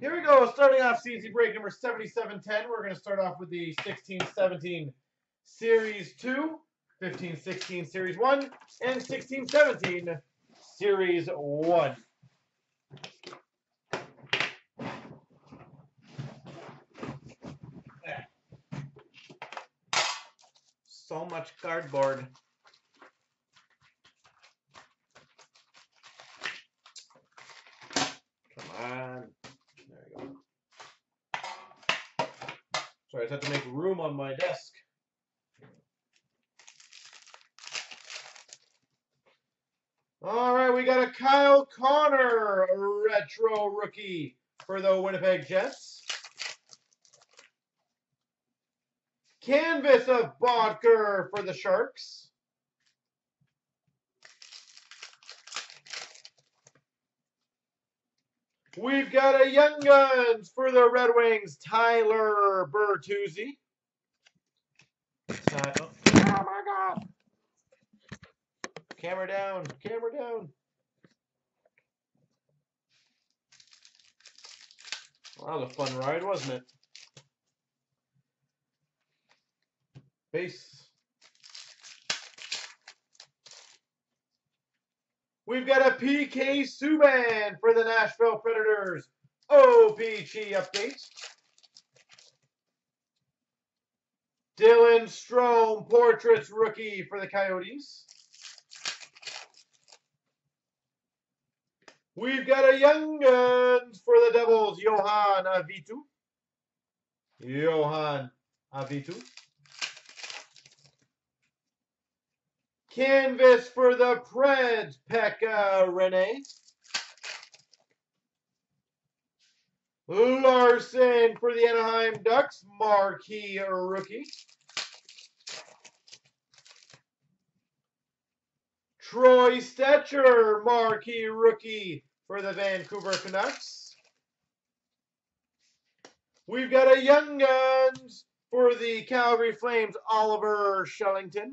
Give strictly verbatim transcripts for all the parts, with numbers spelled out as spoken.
Here we go, starting off C Z break number seventy-seven ten. We're going to start off with the sixteen seventeen Series two, fifteen sixteen Series one, and sixteen seventeen Series one. So much cardboard. Come on. There we go. Sorry, I just have to make room on my desk. All right, we got a Kyle Connor retro rookie for the Winnipeg Jets. Canvas of Bodker for the Sharks. We've got a Young Guns for the Red Wings, Tyler Bertuzzi. Uh, oh, oh my God. Camera down, camera down. Well, that was a fun ride, wasn't it? Base. We've got a P K Subban for the Nashville Predators. O P G update. Dylan Strome Portraits rookie for the Coyotes. We've got a Young Guns for the Devils. Johan Avitu. Johan Avitu. Canvas for the Preds, Pekka Rinne. Larson for the Anaheim Ducks, marquee rookie. Troy Stecher, marquee rookie for the Vancouver Canucks. We've got a Young Guns for the Calgary Flames, Oliver Shellington.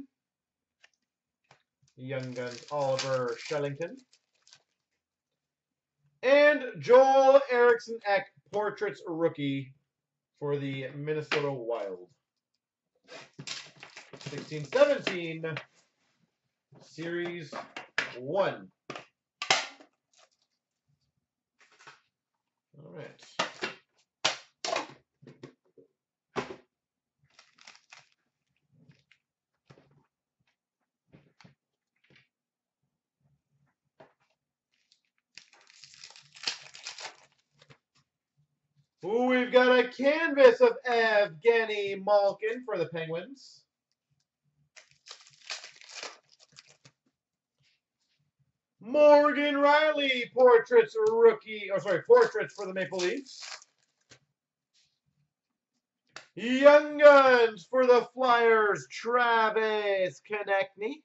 Young Guns, Oliver Shellington. And Joel Eriksson Ek, Portraits rookie for the Minnesota Wild. sixteen seventeen Series one. All right. We've got a canvas of Evgeny Malkin for the Penguins. Morgan Riley portraits rookie, or sorry, portraits for the Maple Leafs. Young Guns for the Flyers, Travis Connectni.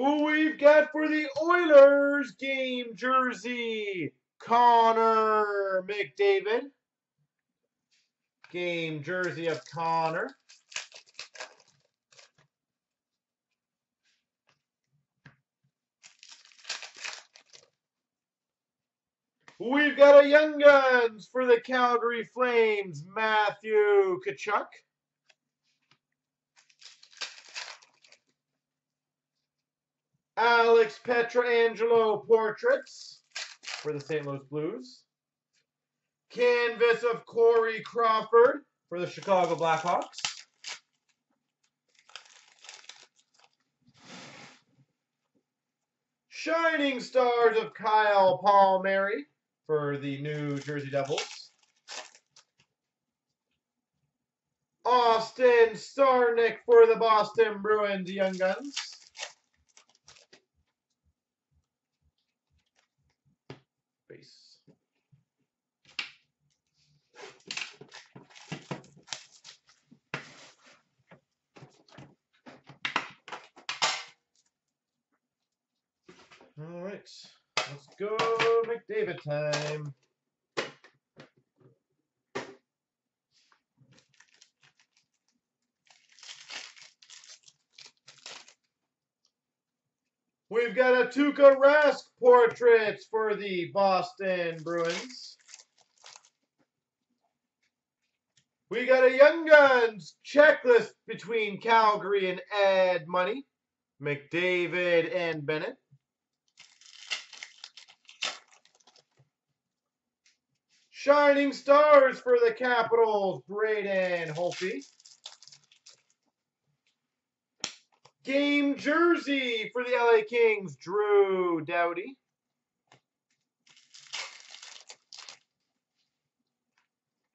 We've got for the Oilers game jersey, Connor McDavid. Game jersey of Connor. We've got a Young Guns for the Calgary Flames, Matthew Tkachuk. Alex Petrangelo portraits for the Saint Louis Blues. Canvas of Corey Crawford for the Chicago Blackhawks. Shining Stars of Kyle Palmieri for the New Jersey Devils. Austin Starnick for the Boston Bruins, Young Guns. All right, let's go McDavid time. We've got a Tuukka Rask portraits for the Boston Bruins. We got a Young Guns checklist between Calgary and Edmonton. McDavid and Bennett. Shining Stars for the Capitals, Braden Holtby. Game jersey for the L A Kings, Drew Doughty.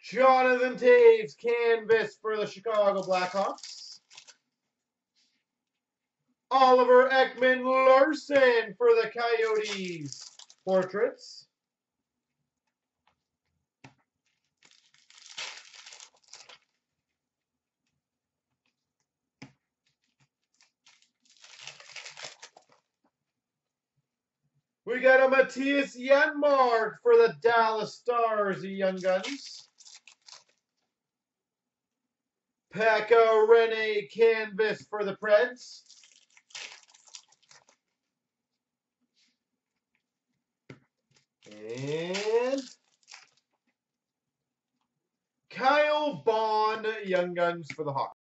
Jonathan Taves canvas for the Chicago Blackhawks. Oliver Ekman-Larsson for the Coyotes portraits. We got a Mattias Janmark for the Dallas Stars, the Young Guns. Pekka Rinne canvas for the Preds. And Kyle Bond, Young Guns for the Hawks.